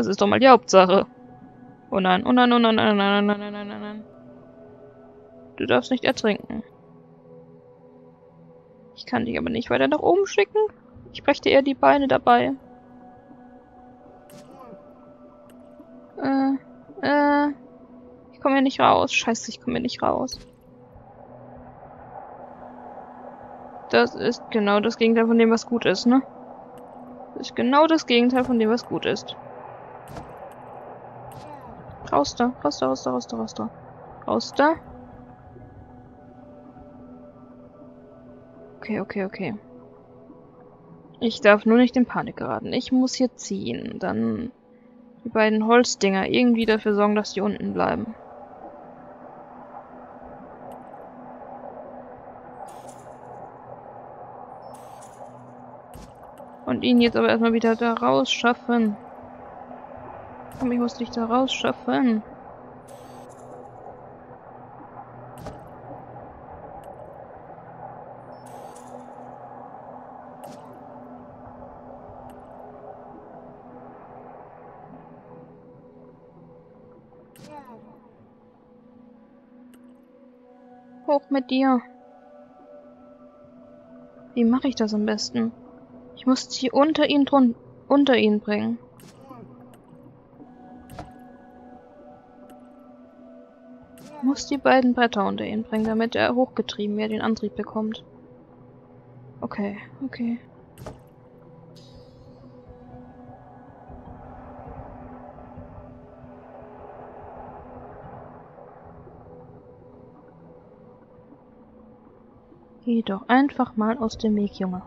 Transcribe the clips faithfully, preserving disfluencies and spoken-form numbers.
Das ist doch mal die Hauptsache. Oh nein, oh nein, oh nein, oh nein, oh nein, oh nein, oh nein. Du darfst nicht ertrinken. Ich kann dich aber nicht weiter nach oben schicken. Ich brächte eher die Beine dabei. Äh, äh. Ich komme hier nicht raus. Scheiße, ich komme hier nicht raus. Das ist genau das Gegenteil von dem, was gut ist, ne? Das ist genau das Gegenteil von dem, was gut ist. Raus da, raus da, raus da, raus da, raus da. Raus da. Okay, okay, okay. Ich darf nur nicht in Panik geraten. Ich muss hier ziehen. Dann die beiden Holzdinger irgendwie dafür sorgen, dass die unten bleiben. Und ihn jetzt aber erstmal wieder da raus schaffen. Komm, ich muss dich da raus schaffen. Hoch mit dir. Wie mache ich das am besten? Ich muss sie unter ihn drun unter ihn bringen. Ich muss die beiden Bretter unter ihn bringen, damit er hochgetrieben wird, den Antrieb bekommt. Okay, okay. Geh doch einfach mal aus dem Weg, Junge.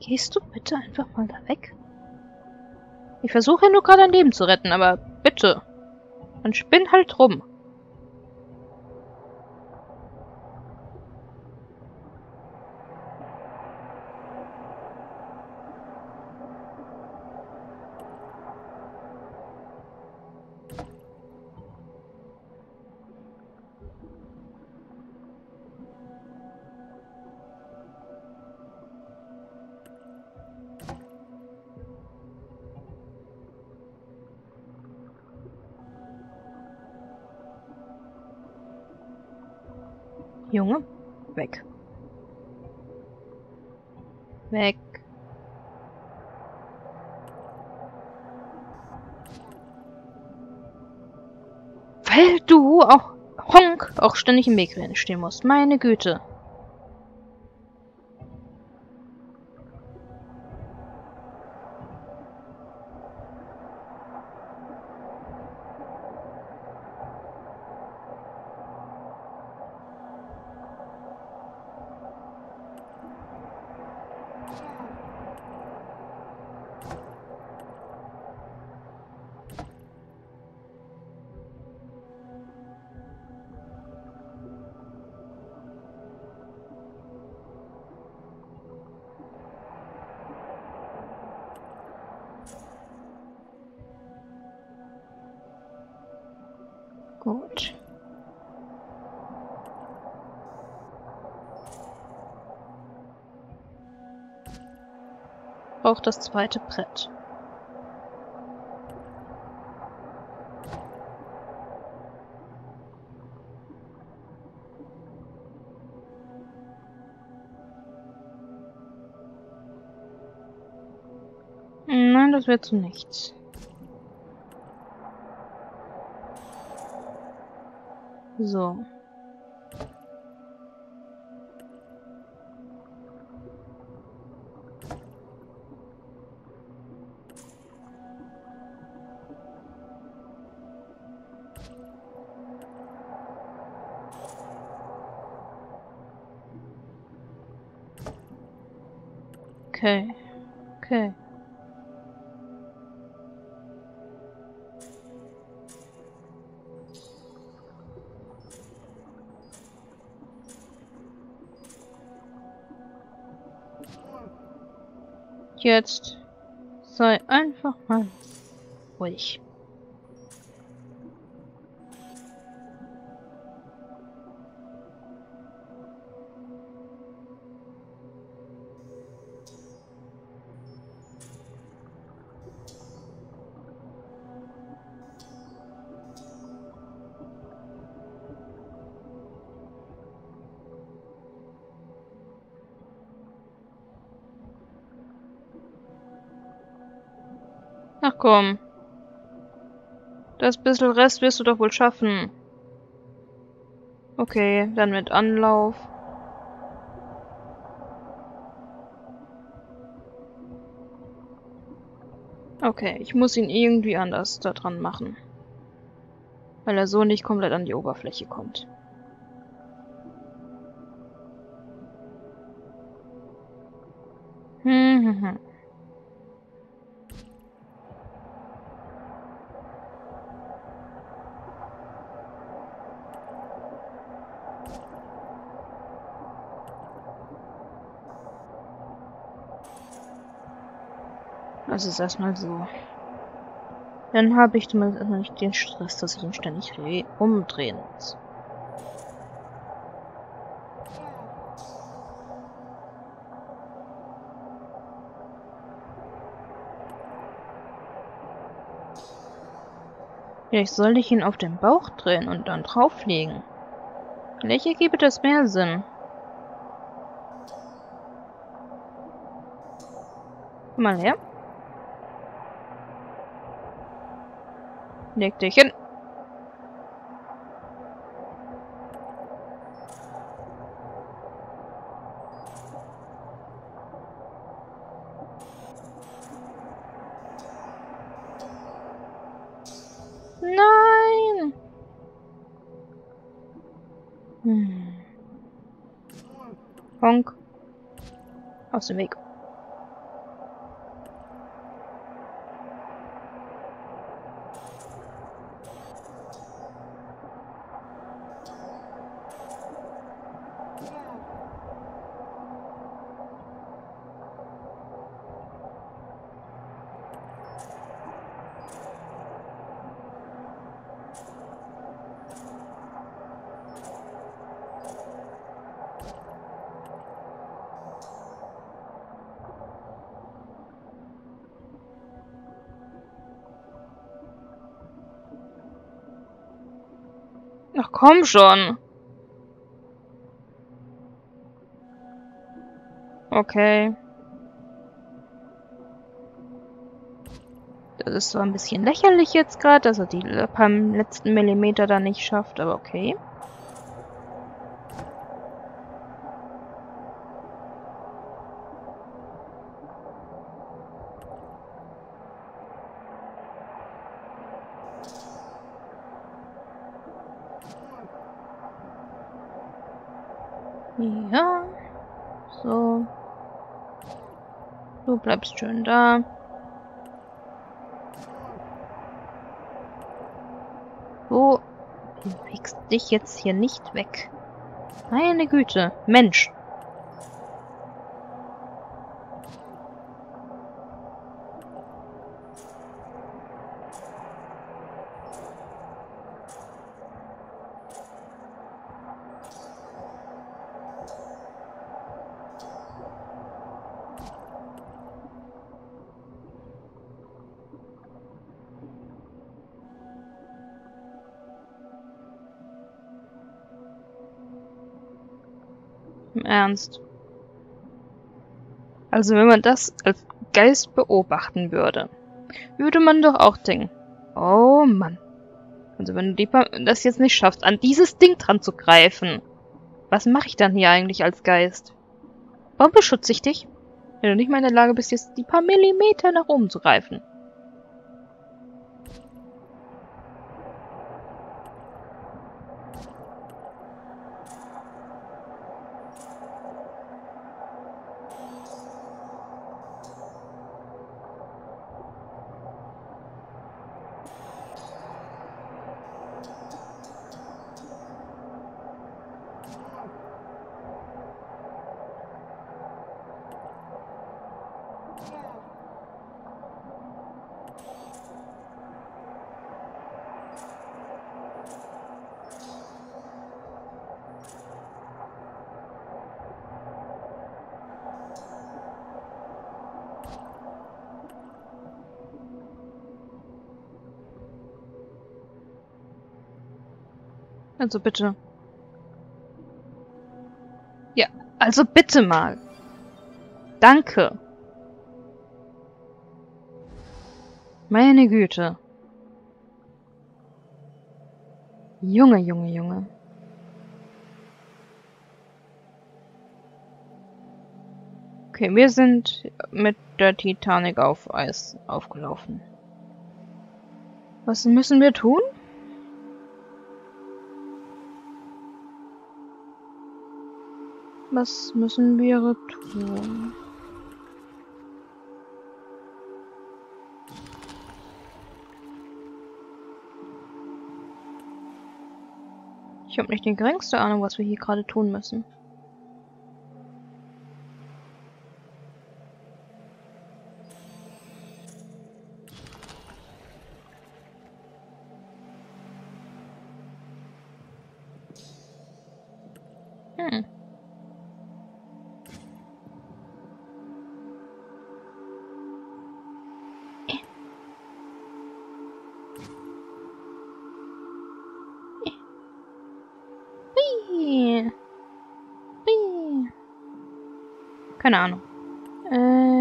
Gehst du bitte einfach mal da weg? Ich versuche ja nur gerade dein Leben zu retten, aber bitte. Dann spinn halt rum. Junge, weg. Weg. Weil du auch Honk auch ständig im Weg stehen musst. Meine Güte. Gut. Braucht das zweite Brett. Nein, das wird zu nichts. So. Okay. Okay. Jetzt sei einfach mal ruhig. Ach komm. Das bisschen Rest wirst du doch wohl schaffen. Okay, dann mit Anlauf. Okay, ich muss ihn irgendwie anders da dran machen. Weil er so nicht komplett an die Oberfläche kommt. Hm, hm, hm. Das ist erstmal so. Dann habe ich zumindest nicht den Stress, dass ich ihn ständig umdrehen muss. Vielleicht soll ich ihn auf den Bauch drehen und dann drauflegen. Vielleicht ergibt das mehr Sinn. Komm mal her. Leg dich hin. Nein! Hm. Honk. Aus dem Weg. Ach komm schon. Okay. Das ist so ein bisschen lächerlich jetzt gerade, dass er die paar letzten Millimeter da nicht schafft, aber okay. Ja, so. Du bleibst schön da. Du bewegst dich jetzt hier nicht weg. Meine Güte, Mensch. Ernst. Also wenn man das als Geist beobachten würde, würde man doch auch denken, oh Mann. Also wenn du das jetzt nicht schaffst, an dieses Ding dran zu greifen, was mache ich dann hier eigentlich als Geist? Warum beschütze ich dich, wenn du nicht mal in der Lage bist, jetzt die paar Millimeter nach oben zu greifen? Also bitte. Ja, also bitte mal. Danke. Meine Güte. Junge, Junge, Junge. Okay, wir sind mit der Titanic auf Eis aufgelaufen. Was müssen wir tun? Was müssen wir tun? Ich habe nicht die geringste Ahnung, was wir hier gerade tun müssen. Hm. Keine Ahnung. Äh.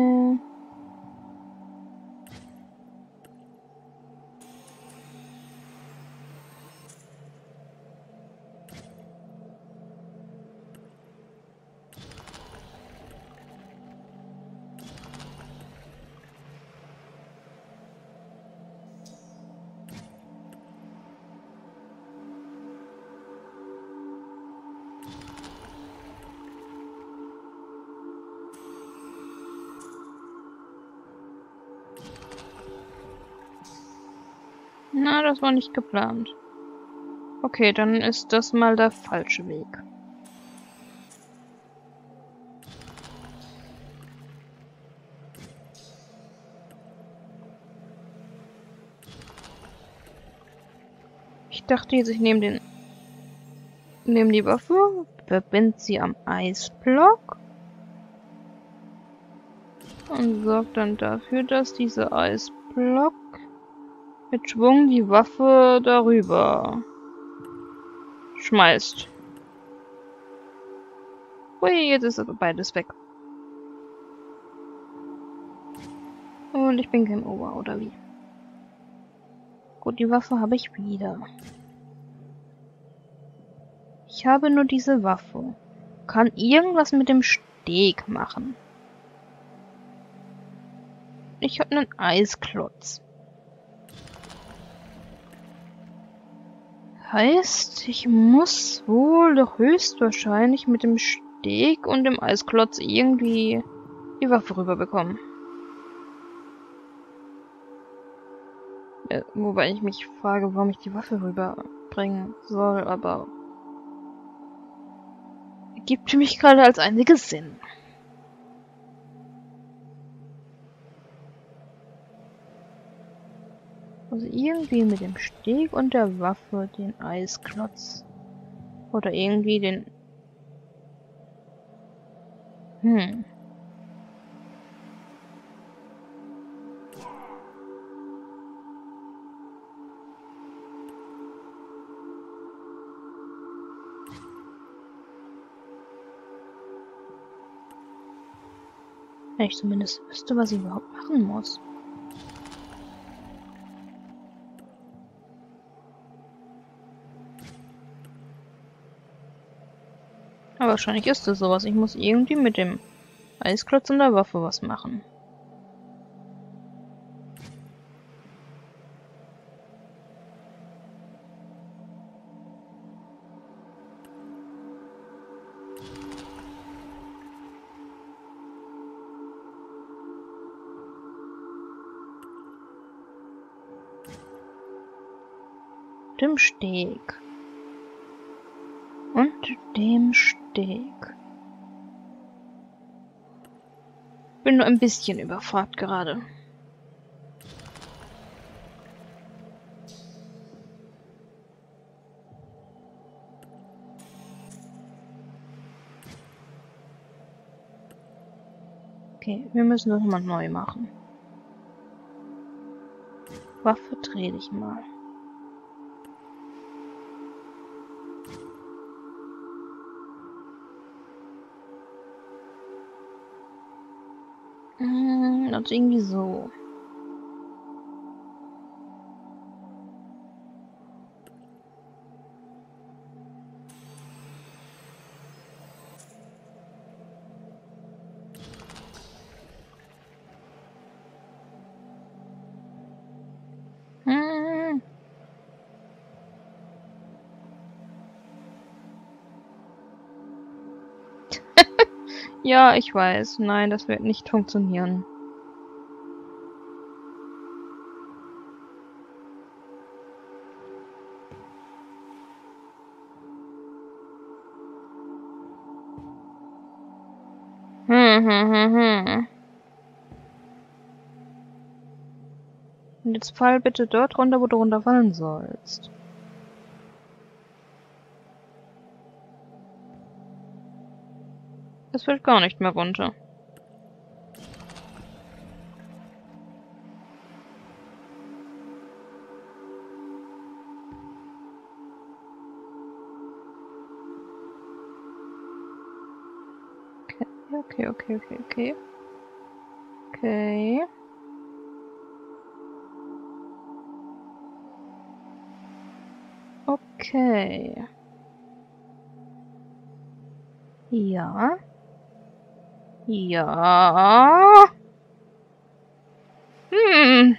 Na, das war nicht geplant. Okay, dann ist das mal der falsche Weg. Ich dachte jetzt, ich nehme den... nehme die Waffe, verbinde sie am Eisblock und sorge dann dafür, dass dieser Eisblock mit Schwung die Waffe darüber schmeißt. Ui, jetzt ist aber beides weg. Und ich bin Game Over, oder wie? Gut, die Waffe habe ich wieder. Ich habe nur diese Waffe. Kann irgendwas mit dem Steg machen. Ich habe einen Eisklotz. Heißt, ich muss wohl doch höchstwahrscheinlich mit dem Steg und dem Eisklotz irgendwie die Waffe rüberbekommen. Äh, wobei ich mich frage, warum ich die Waffe rüberbringen soll, aber... ergibt für mich gerade als einziges Sinn. Also irgendwie mit dem Steg und der Waffe den Eisklotz. Oder irgendwie den... Hm. Wenn ich zumindest wüsste, was ich überhaupt machen muss. Aber wahrscheinlich ist es sowas. Ich muss irgendwie mit dem Eisklotz und der Waffe was machen. Mit dem Steg. Und dem Steg. Bin nur ein bisschen überfragt gerade. Okay, wir müssen doch mal neu machen. Waffe dreh dich mal. Also irgendwie so. Ja, ich weiß. Nein, das wird nicht funktionieren. Hm, hm, hm, hm. Und jetzt fall bitte dort runter, wo du runterfallen sollst. Das fällt gar nicht mehr runter. Okay, okay, okay, okay, okay. Okay. Okay. Ja. Ja. Hm.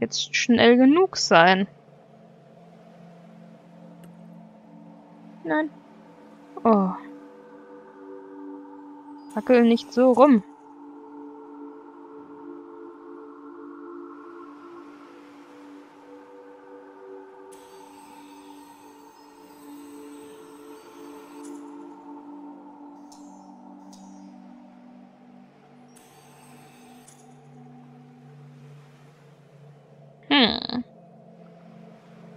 Jetzt schnell genug sein. Nein. Oh. Wackel nicht so rum. Hm.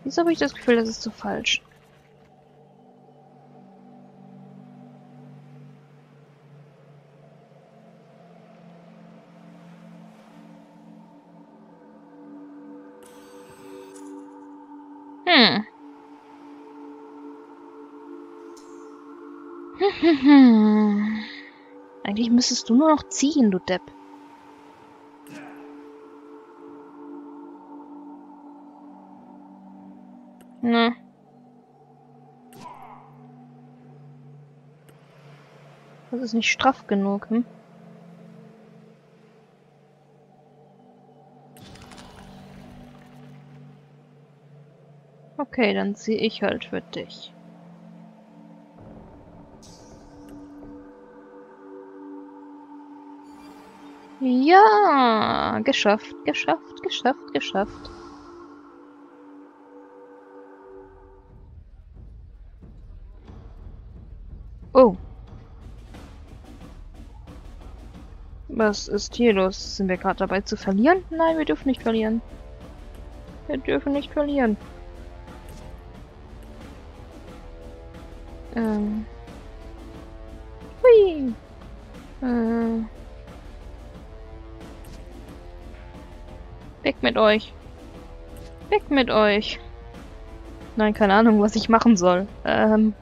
Wieso habe ich das Gefühl, das ist so falsch? Hm. Hm, hm, hm. Eigentlich müsstest du nur noch ziehen, du Depp. Na. Das ist nicht straff genug, hm? Okay, dann ziehe ich halt für dich. Ja, geschafft, geschafft, geschafft, geschafft. Oh. Was ist hier los? Sind wir gerade dabei zu verlieren? Nein, wir dürfen nicht verlieren. Wir dürfen nicht verlieren. Ähm. Hui. Äh. Weg mit euch. Weg mit euch. Nein, keine Ahnung, was ich machen soll. Ähm.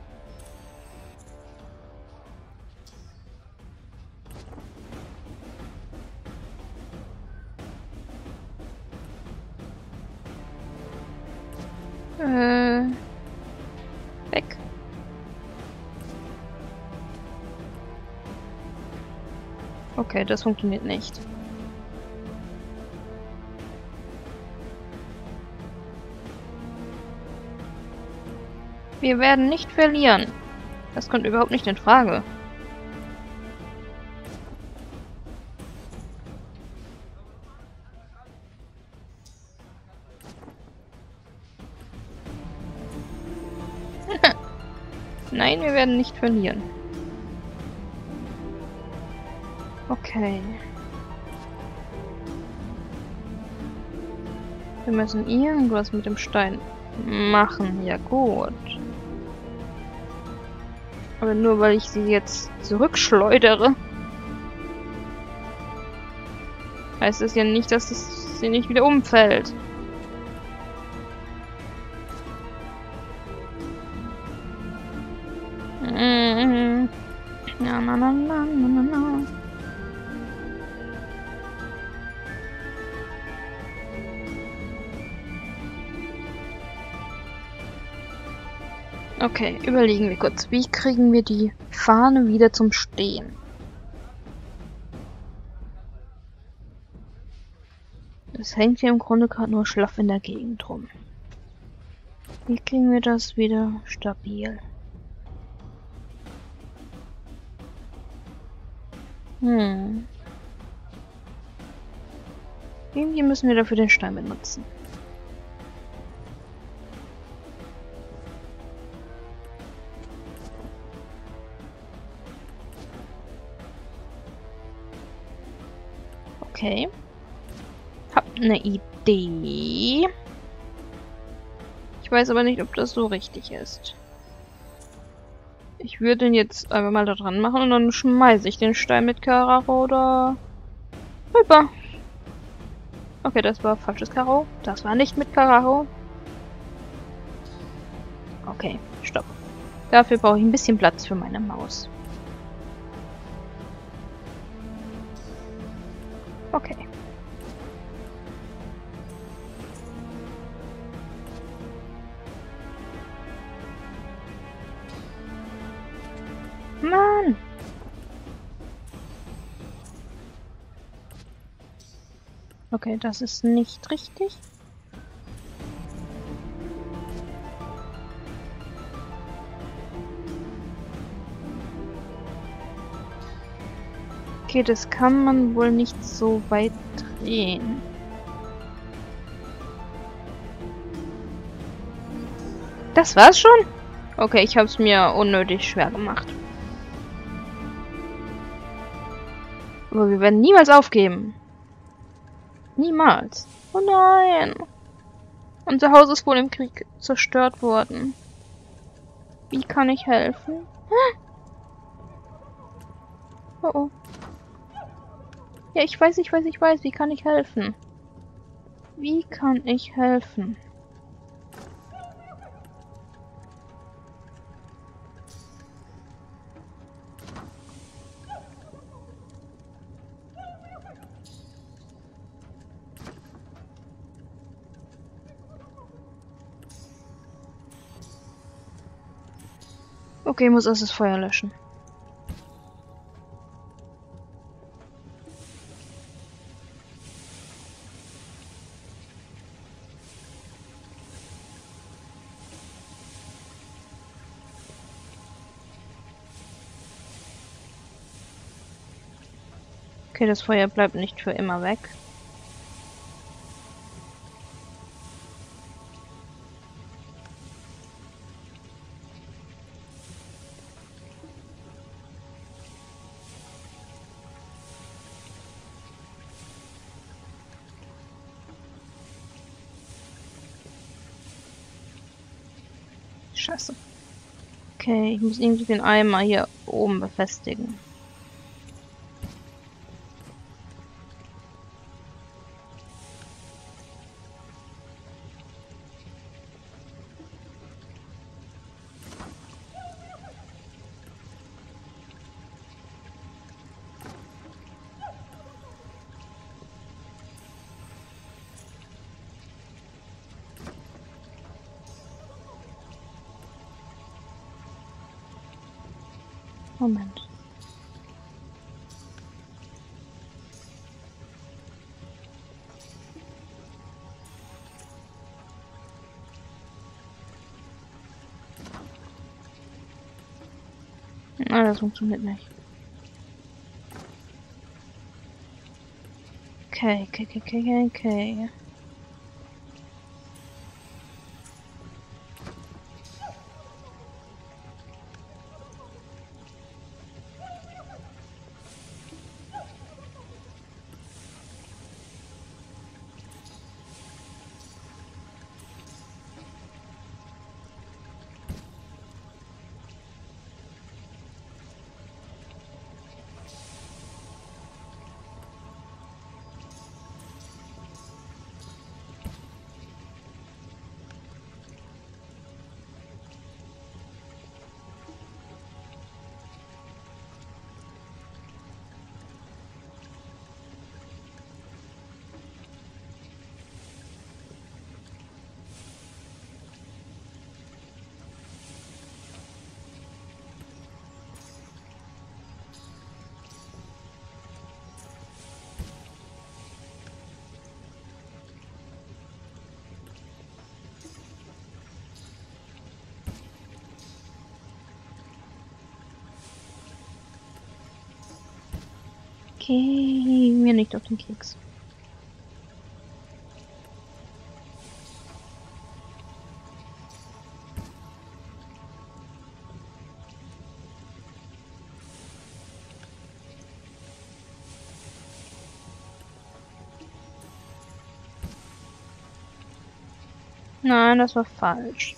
Äh. Weg. Okay, das funktioniert nicht. Wir werden nicht verlieren. Das kommt überhaupt nicht in Frage. Nein, wir werden nicht verlieren. Okay. Wir müssen irgendwas mit dem Stein machen. Ja gut. Aber nur weil ich sie jetzt zurückschleudere, heißt es ja nicht, dass es sie nicht wieder umfällt. Na, na, na, na, na, na. Okay, überlegen wir kurz. Wie kriegen wir die Fahne wieder zum Stehen? Es hängt hier im Grunde gerade nur schlaff in der Gegend rum. Wie kriegen wir das wieder stabil? Hm. Irgendwie müssen wir dafür den Stein benutzen. Okay. Hab eine Idee. Ich weiß aber nicht, ob das so richtig ist. Ich würde den jetzt einfach mal da dran machen und dann schmeiße ich den Stein mit Karo da rüber. Okay, das war falsches Karo. Das war nicht mit Karo. Okay, stopp. Dafür brauche ich ein bisschen Platz für meine Maus. Okay. Mann! Okay, das ist nicht richtig. Okay, das kann man wohl nicht so weit drehen. Das war's schon? Okay, ich hab's mir unnötig schwer gemacht. Aber wir werden niemals aufgeben. Niemals. Oh nein. Unser Haus ist wohl im Krieg zerstört worden. Wie kann ich helfen? Oh oh. Ja, ich weiß, ich weiß, ich weiß. Wie kann ich helfen? Wie kann ich helfen? Okay, ich muss erst das Feuer löschen. Okay, das Feuer bleibt nicht für immer weg. Scheiße. Okay, ich muss irgendwie den Eimer hier oben befestigen. Moment. Nein, das funktioniert nicht. Okay, okay, okay, okay, okay. Okay, mir nicht auf den Keks. Nein, das war falsch.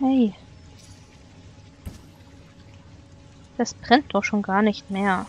Hey. Das brennt doch schon gar nicht mehr.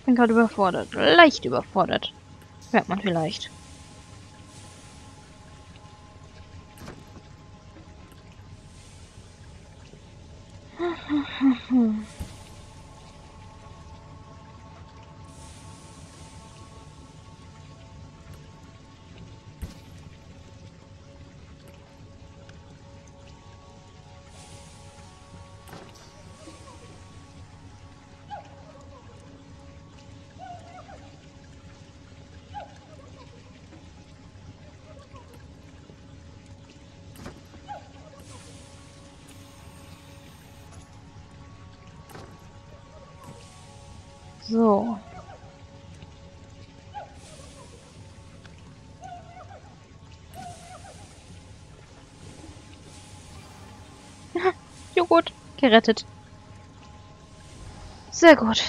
Ich bin gerade überfordert. Leicht überfordert. Merkt man vielleicht. So. Joghurt gerettet. Sehr gut.